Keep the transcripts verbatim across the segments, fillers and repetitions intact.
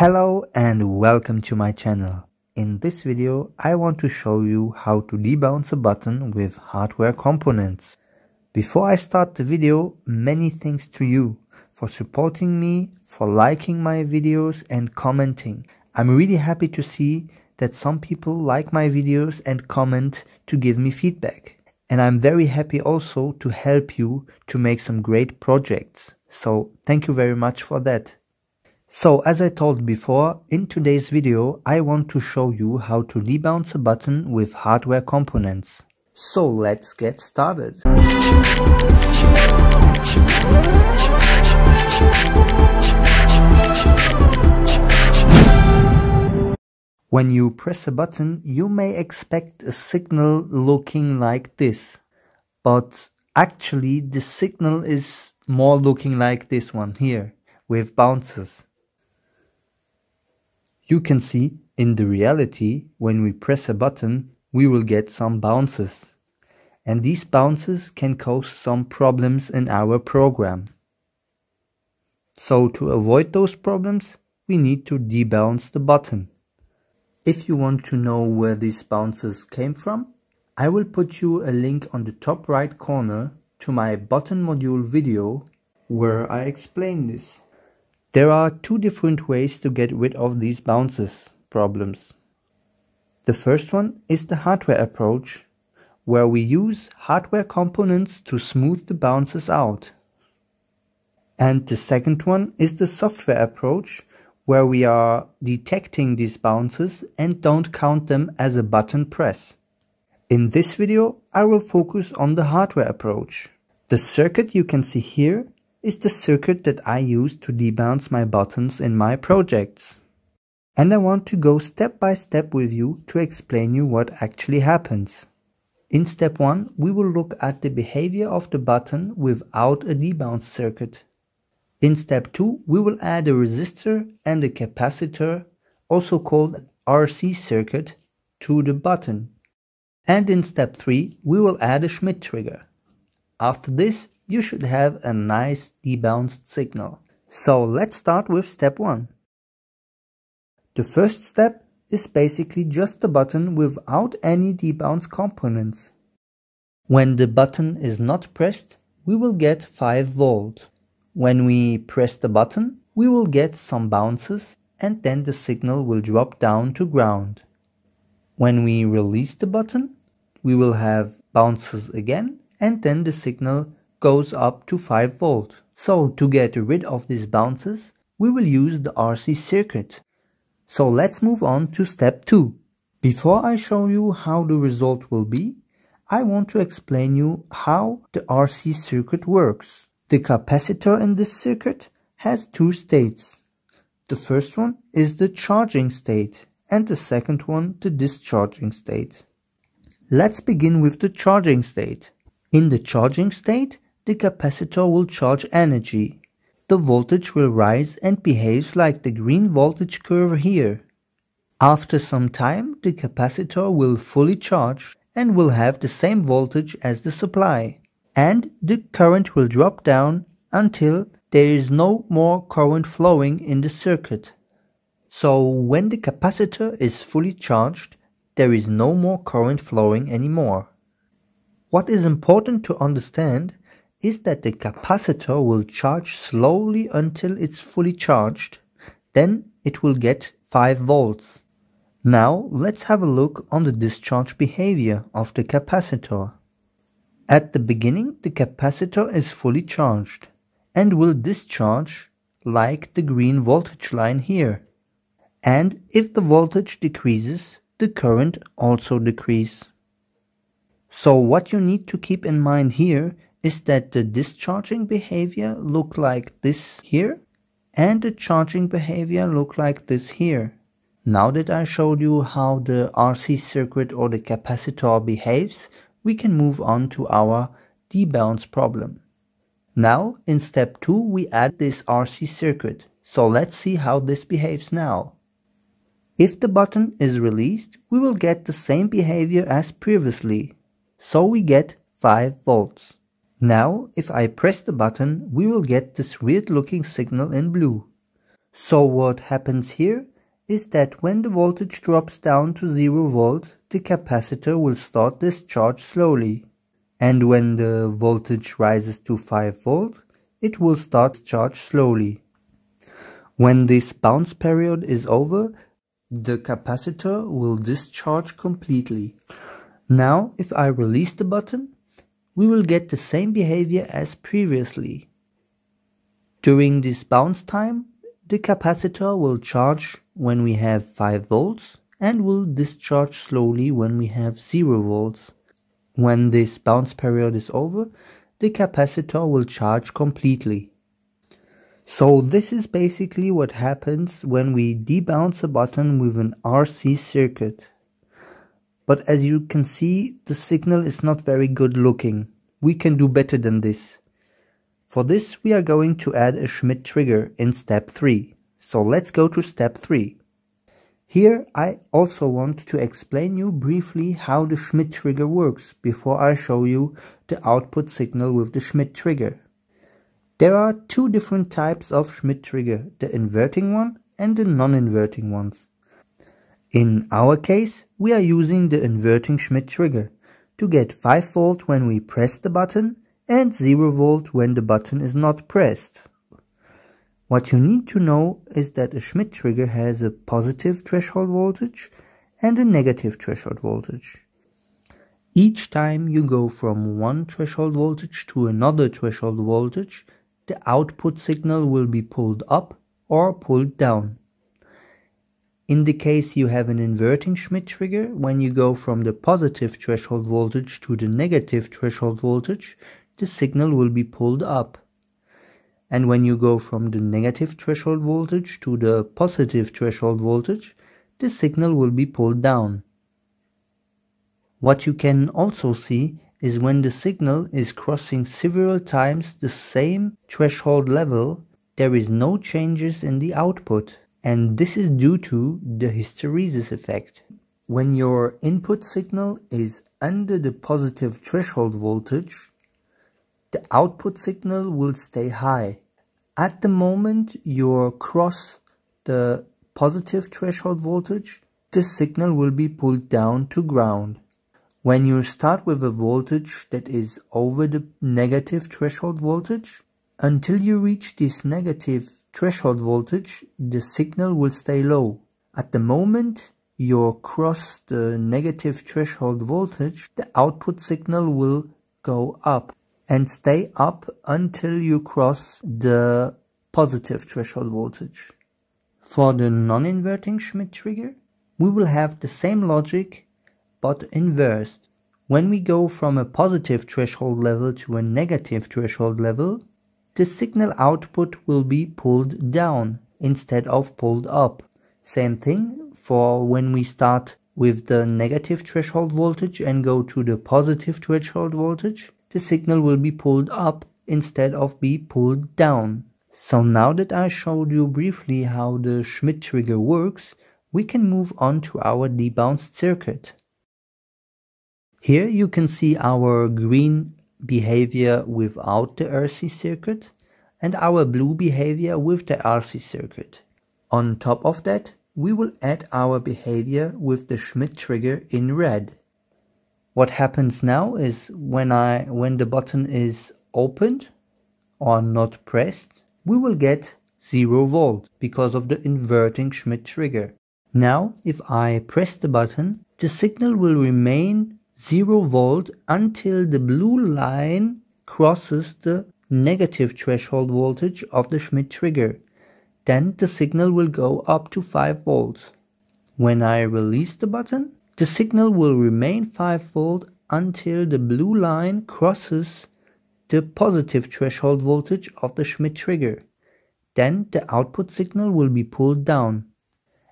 Hello and welcome to my channel. In this video I want to show you how to debounce a button with hardware components. Before I start the video, many thanks to you for supporting me, for liking my videos and commenting. I'm really happy to see that some people like my videos and comment to give me feedback. And I'm very happy also to help you to make some great projects. So thank you very much for that. So as I told before, in today's video I want to show you how to debounce a button with hardware components. So let's get started. When you press a button, you may expect a signal looking like this. But actually the signal is more looking like this one here, with bounces. You can see, in the reality, when we press a button, we will get some bounces. And these bounces can cause some problems in our program. So to avoid those problems, we need to debounce the button. If you want to know where these bounces came from, I will put you a link on the top right corner to my button module video where I explain this. There are two different ways to get rid of these bounces problems. The first one is the hardware approach, where we use hardware components to smooth the bounces out. And the second one is the software approach, where we are detecting these bounces and don't count them as a button press. In this video, I will focus on the hardware approach. The circuit you can see here is the circuit that I use to debounce my buttons in my projects. And I want to go step by step with you to explain you what actually happens. In step one, we will look at the behavior of the button without a debounce circuit. In step two, we will add a resistor and a capacitor, also called R C circuit, to the button. And in step three, we will add a Schmitt trigger. After this, you should have a nice debounced signal. So let's start with step one. The first step is basically just the button without any debounce components. When the button is not pressed, we will get five volts. When we press the button, we will get some bounces and then the signal will drop down to ground. When we release the button, we will have bounces again and then the signal goes up to five volts. So to get rid of these bounces, we will use the R C circuit. So let's move on to step two. Before I show you how the result will be, I want to explain you how the R C circuit works. The capacitor in this circuit has two states. The first one is the charging state and the second one the discharging state. Let's begin with the charging state. In the charging state, the capacitor will charge energy. The voltage will rise and behaves like the green voltage curve here. After some time, the capacitor will fully charge and will have the same voltage as the supply. And the current will drop down until there is no more current flowing in the circuit. So when the capacitor is fully charged, there is no more current flowing anymore. What is important to understand is that the capacitor will charge slowly until it's fully charged, then it will get five volts. Now let's have a look on the discharge behavior of the capacitor. At the beginning, the capacitor is fully charged and will discharge like the green voltage line here. And if the voltage decreases, the current also decreases. So what you need to keep in mind here is that the discharging behavior look like this here and the charging behavior look like this here. Now that I showed you how the R C circuit or the capacitor behaves, we can move on to our debounce problem. Now in step two we add this R C circuit, so let's see how this behaves now. If the button is released, we will get the same behavior as previously. So we get five volts. Now, if I press the button, we will get this weird looking signal in blue. So what happens here is that when the voltage drops down to zero volt, the capacitor will start discharge slowly. And when the voltage rises to five volt, it will start discharge slowly. When this bounce period is over, the capacitor will discharge completely. Now, if I release the button, we will get the same behavior as previously. During this bounce time, the capacitor will charge when we have five volts and will discharge slowly when we have zero volts. When this bounce period is over, the capacitor will charge completely. So this is basically what happens when we debounce a button with an R C circuit. But as you can see, the signal is not very good looking. We can do better than this. For this, we are going to add a Schmitt trigger in step three. So let's go to step three. Here I also want to explain you briefly how the Schmitt trigger works before I show you the output signal with the Schmitt trigger. There are two different types of Schmitt trigger, the inverting one and the non-inverting ones. In our case, we are using the inverting Schmitt trigger to get five volt when we press the button and zero volt when the button is not pressed. What you need to know is that a Schmitt trigger has a positive threshold voltage and a negative threshold voltage. Each time you go from one threshold voltage to another threshold voltage, the output signal will be pulled up or pulled down. In the case you have an inverting Schmitt trigger, when you go from the positive threshold voltage to the negative threshold voltage, the signal will be pulled up. And when you go from the negative threshold voltage to the positive threshold voltage, the signal will be pulled down. What you can also see is when the signal is crossing several times the same threshold level, there is no changes in the output. And this is due to the hysteresis effect. When your input signal is under the positive threshold voltage, the output signal will stay high. At the moment you cross the positive threshold voltage, the signal will be pulled down to ground. When you start with a voltage that is over the negative threshold voltage, until you reach this negative threshold voltage, the signal will stay low. At the moment you cross the negative threshold voltage, the output signal will go up and stay up until you cross the positive threshold voltage. For the non-inverting Schmitt trigger, we will have the same logic but inversed. When we go from a positive threshold level to a negative threshold level, the signal output will be pulled down instead of pulled up. Same thing for when we start with the negative threshold voltage and go to the positive threshold voltage. The signal will be pulled up instead of be pulled down. So now that I showed you briefly how the Schmitt trigger works, we can move on to our debounced circuit. Here you can see our green behavior without the R C circuit and our blue behavior with the R C circuit. On top of that, we will add our behavior with the Schmitt trigger in red. What happens now is when I when the button is opened or not pressed, we will get zero volt because of the inverting Schmitt trigger. Now, if I press the button, the signal will remain zero volt until the blue line crosses the negative threshold voltage of the Schmitt trigger. Then the signal will go up to five volts. When I release the button, the signal will remain five volt until the blue line crosses the positive threshold voltage of the Schmitt trigger. Then the output signal will be pulled down.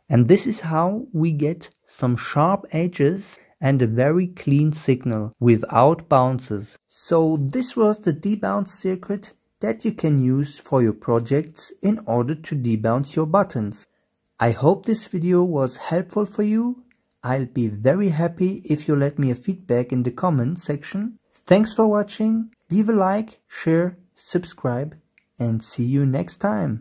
And this is how we get some sharp edges and a very clean signal without bounces. So this was the debounce circuit that you can use for your projects in order to debounce your buttons. I hope this video was helpful for you. I'll be very happy if you let me a feedback in the comment section. Thanks for watching, leave a like, share, subscribe, and see you next time.